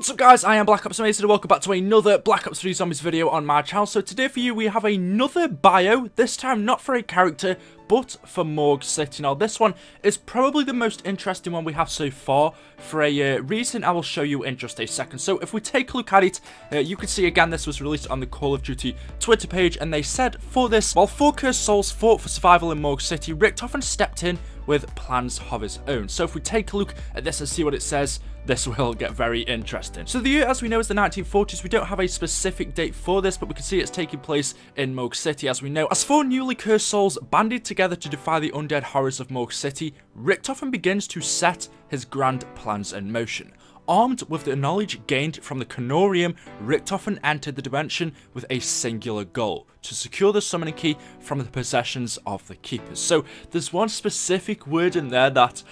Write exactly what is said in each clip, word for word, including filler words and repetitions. What's up guys, I am Black Ops Amazing and welcome back to another Black Ops three Zombies video on my channel. So today for you we have another bio, this time not for a character but for Morg City. Now this one is probably the most interesting one we have so far for a uh, reason I will show you in just a second. So if we take a look at it, uh, you can see again this was released on the Call of Duty Twitter page and they said for this, while four cursed souls fought for survival in Morg City, Richtofen stepped in with plans of his own. So if we take a look at this and see what it says, this will get very interesting. So the year, as we know, is the nineteen forties. We don't have a specific date for this, but we can see it's taking place in Moog City, as we know. As four newly cursed souls banded together to defy the undead horrors of Moog City, Richtofen begins to set his grand plans in motion. Armed with the knowledge gained from the Kronorium, Richtofen entered the dimension with a singular goal, to secure the Summoning Key from the possessions of the Keepers. So there's one specific word in there that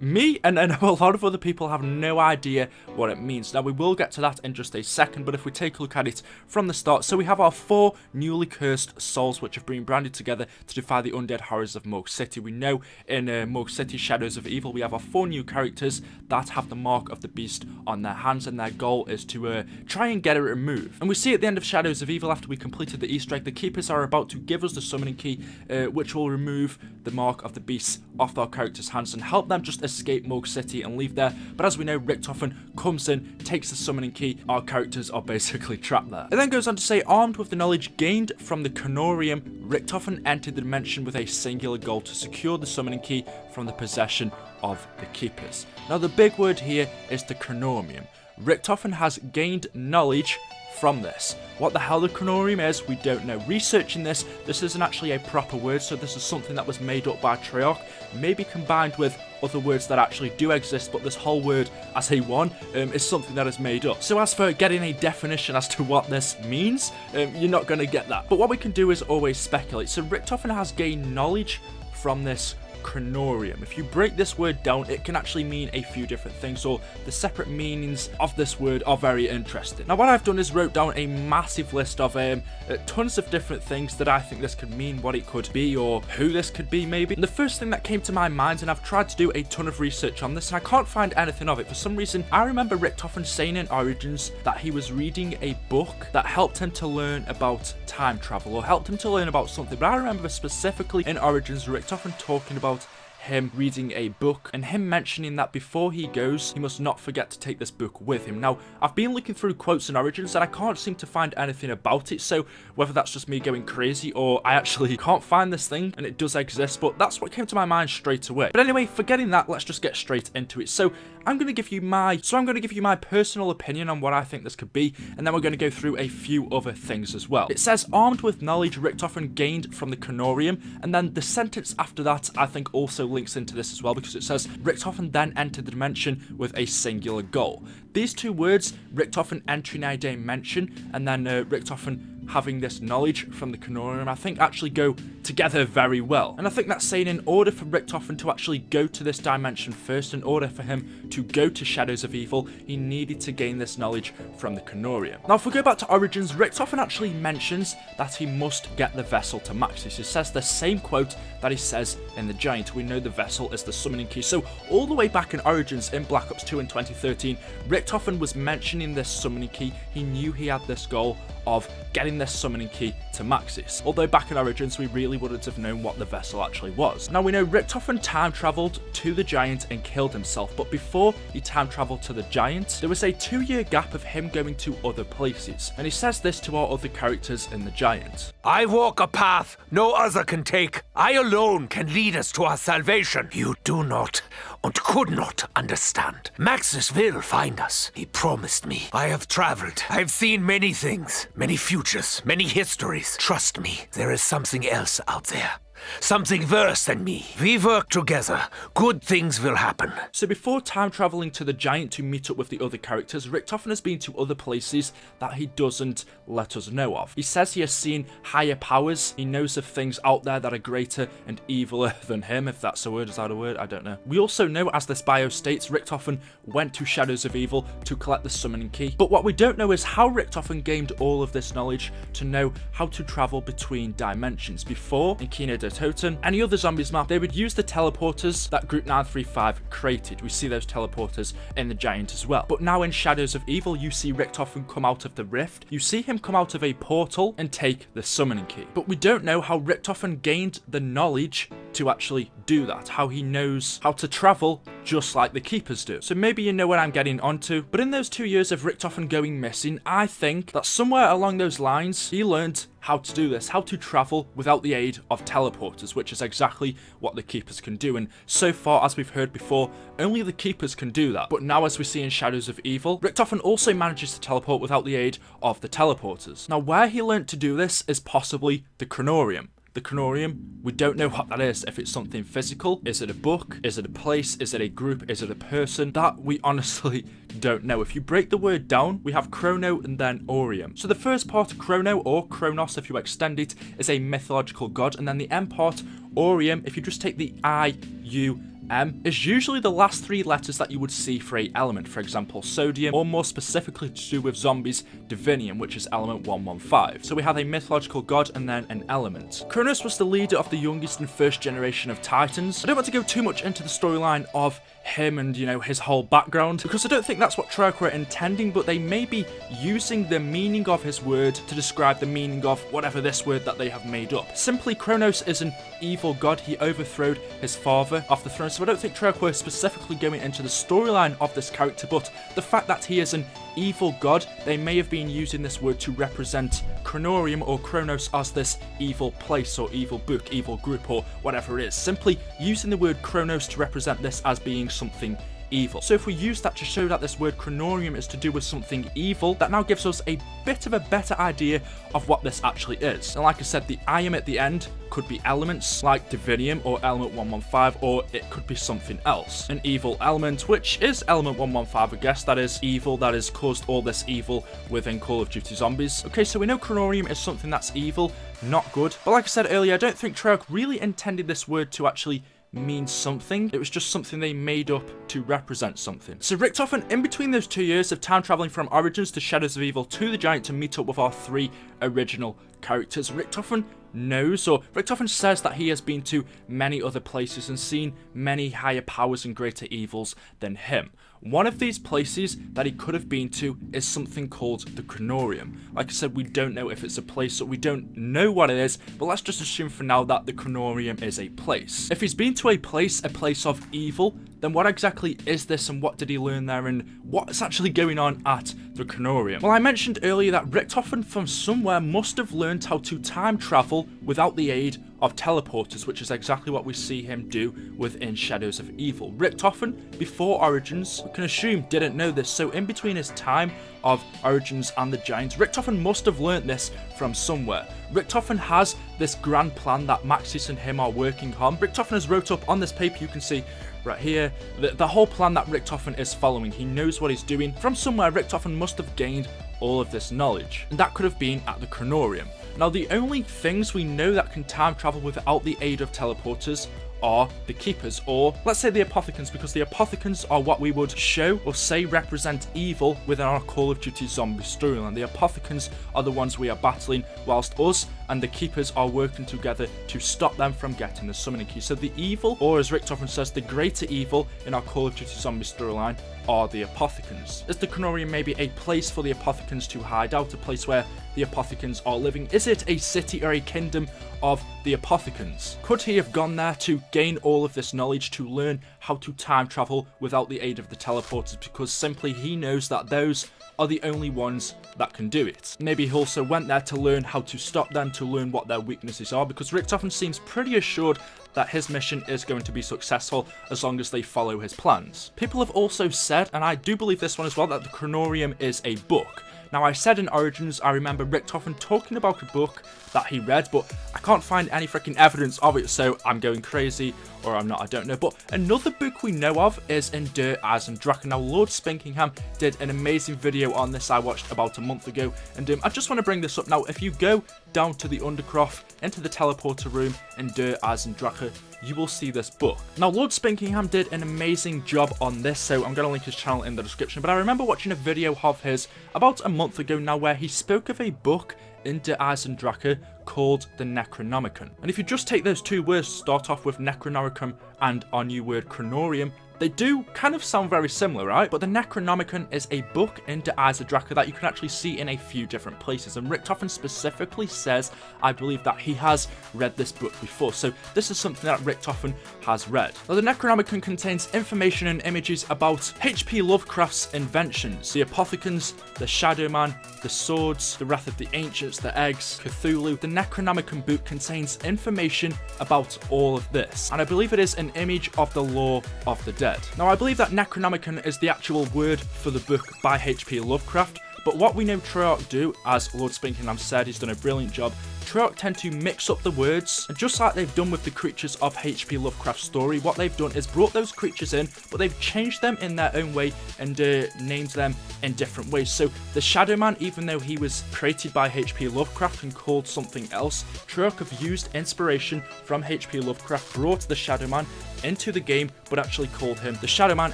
me and, and a lot of other people have no idea what it means. Now we will get to that in just a second, but if we take a look at it from the start, so we have our four newly cursed souls which have been branded together to defy the undead horrors of Moog City. We know in uh, Moog City Shadows of Evil we have our four new characters that have the Mark of the Beast on their hands, and their goal is to uh, try and get it removed. And we see at the end of Shadows of Evil, after we completed the Easter egg, the Keepers are about to give us the Summoning Key uh, which will remove the Mark of the Beast off our characters' hands and help them just escape Moog City and leave there. But as we know, Richtofen comes in, takes the Summoning Key, our characters are basically trapped there. It then goes on to say, armed with the knowledge gained from the Kronorium, Richtofen entered the dimension with a singular goal to secure the Summoning Key from the possession of the Keepers. Now the big word here is the Kronorium. Richtofen has gained knowledge from this. What the hell the Kronorium is, we don't know. Researching this, this isn't actually a proper word, so this is something that was made up by Treyarch, maybe combined with other words that actually do exist, but this whole word as a one um, is something that is made up. So as for getting a definition as to what this means, um, you're not going to get that. But what we can do is always speculate. So Richtofen has gained knowledge from this Kronorium. If you break this word down, it can actually mean a few different things, or the separate meanings of this word are very interesting. Now what I've done is wrote down a massive list of um, uh, tons of different things that I think this could mean, what it could be, or who this could be maybe. And the first thing that came to my mind, and I've tried to do a ton of research on this and I can't find anything of it for some reason, I remember Richtofen saying in Origins that he was reading a book that helped him to learn about time travel, or helped him to learn about something, but I remember specifically in Origins Richtofen talking about him reading a book and him mentioning that before he goes he must not forget to take this book with him. Now I've been looking through quotes and Origins and I can't seem to find anything about it, so whether that's just me going crazy or I actually can't find this thing and it does exist, but that's what came to my mind straight away. But anyway, forgetting that, let's just get straight into it. So I'm going to give you my so I'm going to give you my personal opinion on what I think this could be, and then we're going to go through a few other things as well. It says armed with knowledge Richtofen gained from the Kronorium, and then the sentence after that I think also links into this as well, because it says Richtofen then entered the dimension with a singular goal. These two words, Richtofen entering a dimension and then uh, Richtofen having this knowledge from the Kronorium, I think actually go together very well. And I think that's saying in order for Richtofen to actually go to this dimension first, in order for him to go to Shadows of Evil, he needed to gain this knowledge from the Kronorium. Now if we go back to Origins, Richtofen actually mentions that he must get the vessel to Maxis. He says the same quote that he says in The Giant. We know the vessel is the Summoning Key. So all the way back in Origins in Black Ops two in twenty thirteen, Richtofen was mentioning this Summoning Key. He knew he had this goal of getting this Summoning Key to Maxis, although back in Origins we really wouldn't have known what the vessel actually was. Now we know Richtofen time travelled to the Giant and killed himself, but before he time travelled to the Giant there was a two year gap of him going to other places, and he says this to our other characters in the Giant. I walk a path no other can take. I alone can lead us to our salvation. You do not and could not understand. Maxis will find us. He promised me. I have travelled. I have seen many things. Many futures, many histories. Trust me, there is something else out there. Something worse than me. We work together. Good things will happen. So before time travelling to the Giant to meet up with the other characters, Richtofen has been to other places that he doesn't let us know of. He says he has seen higher powers. He knows of things out there that are greater and eviler than him, if that's a word. Is that a word? I don't know. We also know, as this bio states, Richtofen went to Shadows of Evil to collect the Summoning Key. But what we don't know is how Richtofen gained all of this knowledge to know how to travel between dimensions. Before, in Kino Sir Totem, any others on this map, they would use the teleporters that Group nine three five created. We see those teleporters in The Giant as well. But now in Shadows of Evil, you see Richtofen come out of the rift. You see him come out of a portal and take the Summoning Key. But we don't know how Richtofen gained the knowledge to actually do that, how he knows how to travel just like the Keepers do. So maybe you know what I'm getting onto, but in those two years of Richtofen going missing, I think that somewhere along those lines, he learned how to do this, how to travel without the aid of teleporters, which is exactly what the Keepers can do. And so far, as we've heard before, only the Keepers can do that. But now, as we see in Shadows of Evil, Richtofen also manages to teleport without the aid of the teleporters. Now, where he learned to do this is possibly the Kronorium. The Kronorium, we don't know what that is, if it's something physical, is it a book, is it a place, is it a group, is it a person, that we honestly don't know. If you break the word down, we have Chrono and then Orium. So the first part, Chrono, or Kronos if you extend it, is a mythological god, and then the M part, Orium, if you just take the I, U, M is usually the last three letters that you would see for a element, for example sodium, or more specifically to do with zombies, Divinium, which is element one one five. So we have a mythological god and then an element. Kronos was the leader of the youngest and first generation of Titans. I don't want to go too much into the storyline of him and, you know, his whole background, because I don't think that's what Treyarch were intending, but they may be using the meaning of his word to describe the meaning of whatever this word that they have made up. Simply, Kronos is an evil god. He overthrowed his father off the throne, so I don't think Treyarch were specifically going into the storyline of this character, but the fact that he is an evil god, they may have been using this word to represent Kronorium or Kronos as this evil place or evil book, evil group, or whatever it is. Simply using the word Kronos to represent this as being something evil. So if we use that to show that this word Kronorium is to do with something evil, that now gives us a bit of a better idea of what this actually is. And like I said, the I am at the end could be elements like Divinium or element one one five, or it could be something else. An evil element, which is element one one five, I guess, that is evil, that has caused all this evil within Call of Duty Zombies. Okay, so we know Kronorium is something that's evil, not good. But like I said earlier, I don't think Treyarch really intended this word to actually means something. It was just something they made up to represent something. So Richtofen, in between those two years of time traveling from Origins to Shadows of Evil to The Giant to meet up with our three original characters, Richtofen knows, or Richtofen says, that he has been to many other places and seen many higher powers and greater evils than him. One of these places that he could have been to is something called the Kronorium. Like I said, we don't know if it's a place, so we don't know what it is, but let's just assume for now that the Kronorium is a place. If he's been to a place, a place of evil, then what exactly is this, and what did he learn there, and what's actually going on at the Kronorium? Well, I mentioned earlier that Richtofen from somewhere must have learned how to time travel without the aid of teleporters, which is exactly what we see him do within Shadows of Evil. Richtofen, before Origins, we can assume didn't know this, so in between his time of Origins and The Giant, Richtofen must have learned this from somewhere. Richtofen has this grand plan that Maxis and him are working on. Richtofen has wrote up on this paper, you can see right here, the, the whole plan that Richtofen is following. He knows what he's doing. From somewhere, Richtofen must have gained all of this knowledge, and that could have been at the Kronorium. Now, the only things we know that can time travel without the aid of teleporters are the Keepers, or let's say the Apothecans, because the Apothecans are what we would show or say represent evil within our Call of Duty Zombie storyline. The Apothecans are the ones we are battling, whilst us and the Keepers are working together to stop them from getting the Summoning Key. So the evil, or as Richtofen says, the greater evil in our Call of Duty Zombie storyline are the Apothecans. Is the Kronorium maybe a place for the Apothecans to hide out, a place where the Apothecans are living? Is it a city or a kingdom of the Apothecans? Could he have gone there to gain all of this knowledge, to learn how to time travel without the aid of the teleporters, because simply he knows that those are the only ones that can do it? Maybe he also went there to learn how to stop them, to learn what their weaknesses are, because Richtofen seems pretty assured that his mission is going to be successful as long as they follow his plans. People have also said, and I do believe this one as well, that the Kronorium is a book. Now, I said in Origins, I remember Richtofen talking about a book that he read, but I can't find any freaking evidence of it, so I'm going crazy, or I'm not, I don't know. But another book we know of is In Der Eisendrache. Now, Lord Spinkenham did an amazing video on this I watched about a month ago, and um, I just want to bring this up now. If you go down to the Undercroft, into the teleporter room in Der Eisendrache, you will see this book. Now, Lord Spinkenham did an amazing job on this, so I'm going to link his channel in the description, but I remember watching a video of his about a month ago now where he spoke of a book, In Der Eisendrache, called the Necronomicon. And if you just take those two words, start off with Necronomicon and our new word Kronorium, they do kind of sound very similar, right? But the Necronomicon is a book in Der Eisendrache that you can actually see in a few different places. And Richtofen specifically says, I believe, that he has read this book before. So this is something that Richtofen has read. Now, the Necronomicon contains information and images about H P Lovecraft's inventions, the apothecons, the Shadow Man, the swords, the Wrath of the Ancients, the eggs, Cthulhu. The Necronomicon book contains information about all of this. And I believe it is an image of the lore of the dead. Now, I believe that Necronomicon is the actual word for the book by H P Lovecraft, but what we know Treyarch do, as Lord Spinkenham said, he's done a brilliant job, Treyarch tend to mix up the words, and just like they've done with the creatures of H P Lovecraft's story, what they've done is brought those creatures in, but they've changed them in their own way and uh, named them in different ways. So the Shadow Man, even though he was created by H P Lovecraft and called something else, Treyarch have used inspiration from H P Lovecraft, brought the Shadow Man into the game, but actually called him the Shadow Man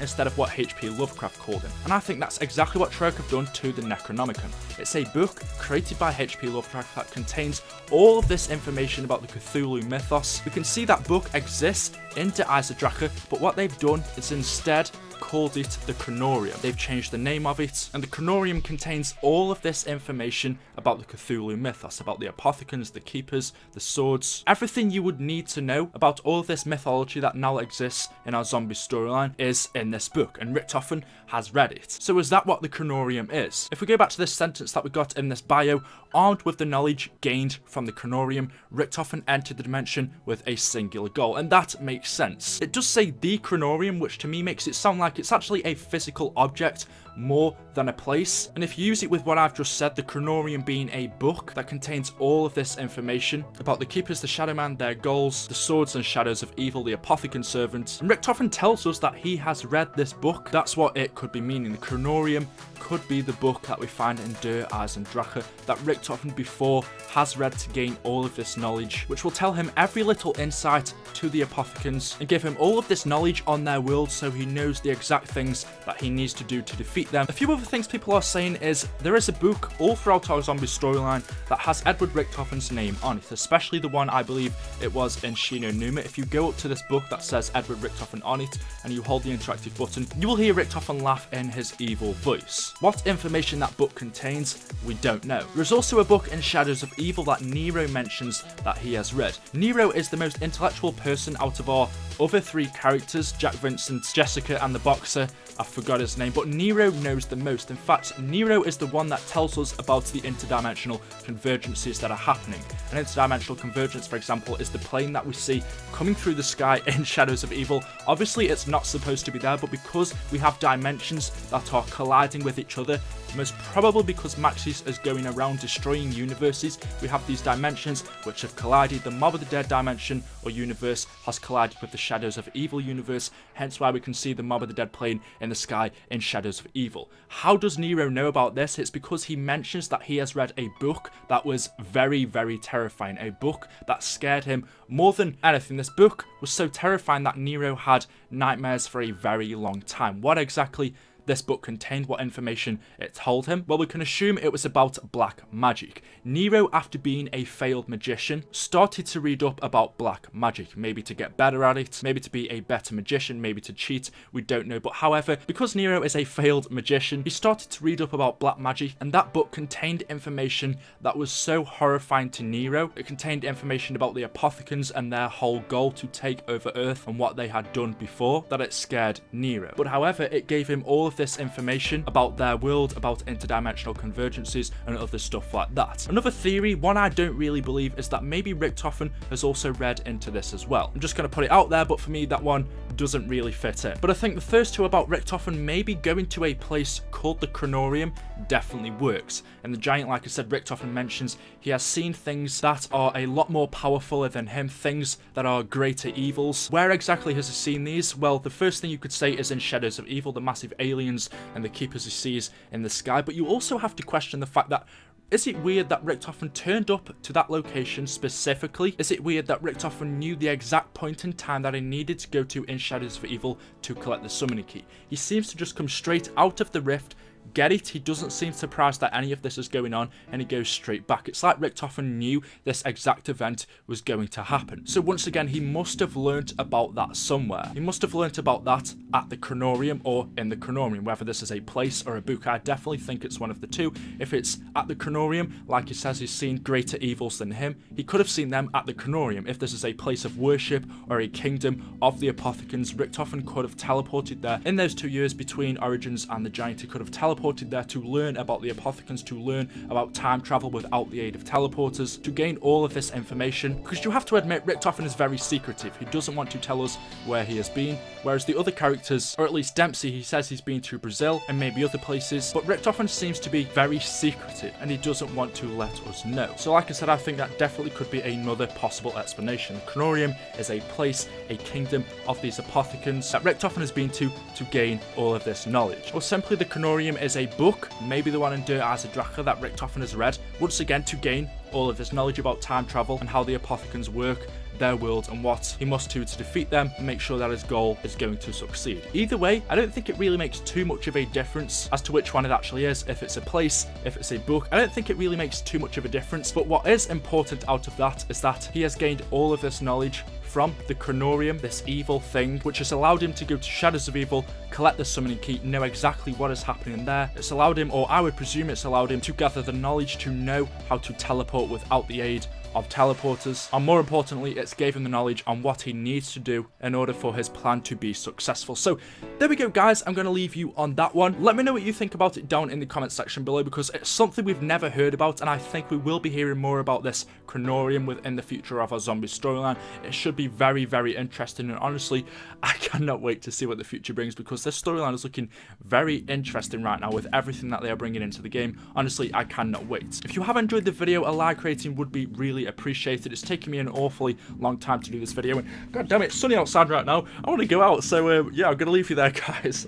instead of what H P Lovecraft called him. And I think that's exactly what Treyarch have done to the Necronomicon. It's a book created by H P Lovecraft that contains all of this information about the Cthulhu mythos. We can see that book exists in Der Eisendrache, but what they've done is instead called it the Kronorium. They've changed the name of it, and the Kronorium contains all of this information about the Cthulhu mythos, about the apothecons, the keepers, the swords, everything you would need to know about all of this mythology that now exists in our zombie storyline is in this book, and Richtofen has read it. So is that what the Kronorium is? If we go back to this sentence that we got in this bio, armed with the knowledge gained from the Kronorium, Richtofen entered the dimension with a singular goal, and that makes sense. It does say the Kronorium, which to me makes it sound like Like it's actually a physical object more than a place. And if you use it with what I've just said, the Kronorium being a book that contains all of this information about the Keepers, the Shadow Man, their goals, the swords and shadows of evil, the apothecon servants, and Richtofen tells us that he has read this book, that's what it could be meaning. The Kronorium could be the book that we find in Der Eisendrache that Richtofen before has read to gain all of this knowledge, which will tell him every little insight to the apothecons and give him all of this knowledge on their world so he knows the exact things that he needs to do to defeat them. A few other things people are saying is there is a book all throughout our zombie storyline that has Edward Richtofen's name on it, especially the one I believe it was in Shi No Numa. If you go up to this book that says Edward Richtofen on it and you hold the interactive button, you will hear Richtofen laugh in his evil voice. What information that book contains, we don't know. There's also a book in Shadows of Evil that Nero mentions that he has read. Nero is the most intellectual person out of our other three characters, Jack Vincent, Jessica and the boxer. I forgot his name, but Nero knows the most. In fact, Nero is the one that tells us about the interdimensional convergences that are happening. An interdimensional convergence, for example, is the plane that we see coming through the sky in Shadows of Evil. Obviously, it's not supposed to be there, but because we have dimensions that are colliding with each other, most probably because Maxis is going around destroying universes, we have these dimensions which have collided. The Mob of the Dead dimension or universe has collided with the Shadows of Evil universe, hence why we can see the Mob of the Dead plane in the sky in Shadows of Evil. How does Nero know about this? It's because he mentions that he has read a book that was very, very terrifying, a book that scared him more than anything. This book was so terrifying that Nero had nightmares for a very long time. What exactly this book contained, what information it told him? Well, we can assume it was about black magic. Nero, after being a failed magician, started to read up about black magic, maybe to get better at it, maybe to be a better magician, maybe to cheat, we don't know. But however, because Nero is a failed magician, he started to read up about black magic, and that book contained information that was so horrifying to Nero. It contained information about the apothecons and their whole goal to take over Earth and what they had done before, that it scared Nero. But however, it gave him all of this information about their world, about interdimensional convergences and other stuff like that. Another theory, one I don't really believe, is that maybe Richtofen has also read into this as well. I'm just going to put it out there, but for me that one doesn't really fit in. But I think the first two about Richtofen maybe going to a place called the Kronorium definitely works. And the Giant, like I said, Richtofen mentions he has seen things that are a lot more powerful than him, things that are greater evils. Where exactly has he seen these? Well, the first thing you could say is in Shadows of Evil, the massive alien and the keepers he sees in the sky. But you also have to question the fact that, is it weird that Richtofen turned up to that location specifically? Is it weird that Richtofen knew the exact point in time that he needed to go to in Shadows of Evil to collect the Summoning Key? He seems to just come straight out of the rift, get it. He doesn't seem surprised that any of this is going on, and he goes straight back. It's like Richtofen knew this exact event was going to happen. So once again, he must have learnt about that somewhere. He must have learnt about that at the Kronorium or in the Kronorium, whether this is a place or a book. I definitely think it's one of the two. If it's at the Kronorium, like he says, he's seen greater evils than him. He could have seen them at the Kronorium. If this is a place of worship or a kingdom of the Apothecans, Richtofen could have teleported there. In those two years between Origins and the Giant, he could have teleported there to learn about the Apothecans, to learn about time travel without the aid of teleporters, to gain all of this information. Because you have to admit, Richtofen is very secretive. He doesn't want to tell us where he has been, whereas the other characters, or at least Dempsey, he says he's been to Brazil and maybe other places, but Richtofen seems to be very secretive and he doesn't want to let us know. So like I said, I think that definitely could be another possible explanation. The Kronorium is a place, a kingdom of these Apothecans that Richtofen has been to to gain all of this knowledge. Or simply the Kronorium is a book, maybe the one in Der Eisendrache that Richtofen has read, once again to gain all of this knowledge about time travel and how the Apothecans work, their world, and what he must do to defeat them and make sure that his goal is going to succeed. Either way, I don't think it really makes too much of a difference as to which one it actually is. If it's a place, if it's a book, I don't think it really makes too much of a difference. But what is important out of that is that he has gained all of this knowledge from the Kronorium, this evil thing, which has allowed him to go to Shadows of Evil, collect the Summoning Key, know exactly what is happening there. It's allowed him, or I would presume it's allowed him, to gather the knowledge to know how to teleport without the aid of teleporters, and more importantly, it's gave him the knowledge on what he needs to do in order for his plan to be successful. So there we go, guys. I'm going to leave you on that one. Let me know what you think about it down in the comment section below, because it's something we've never heard about, and I think we will be hearing more about this Kronorium within the future of our zombie storyline. It should be very, very interesting, and honestly, I cannot wait to see what the future brings, because this storyline is looking very interesting right now with everything that they are bringing into the game. Honestly, I cannot wait. If you have enjoyed the video, a like rating would be really appreciated. It's taking me an awfully long time to do this video, and god damn it, it's sunny outside right now. I want to go out, so uh, yeah, I'm gonna leave you there, guys.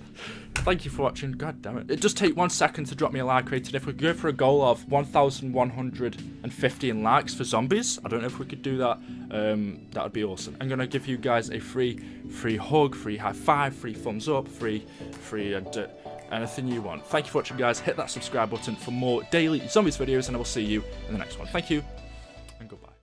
Thank you for watching. God damn it, it just take one second to drop me a like rating. If we go for a goal of one thousand one hundred fifteen likes for zombies, I don't know if we could do that. Um that would be awesome. I'm gonna give you guys a free free hug, free high five, free thumbs up, free free uh, anything you want. Thank you for watching, guys. Hit that subscribe button for more daily zombies videos, and I will see you in the next one. Thank you.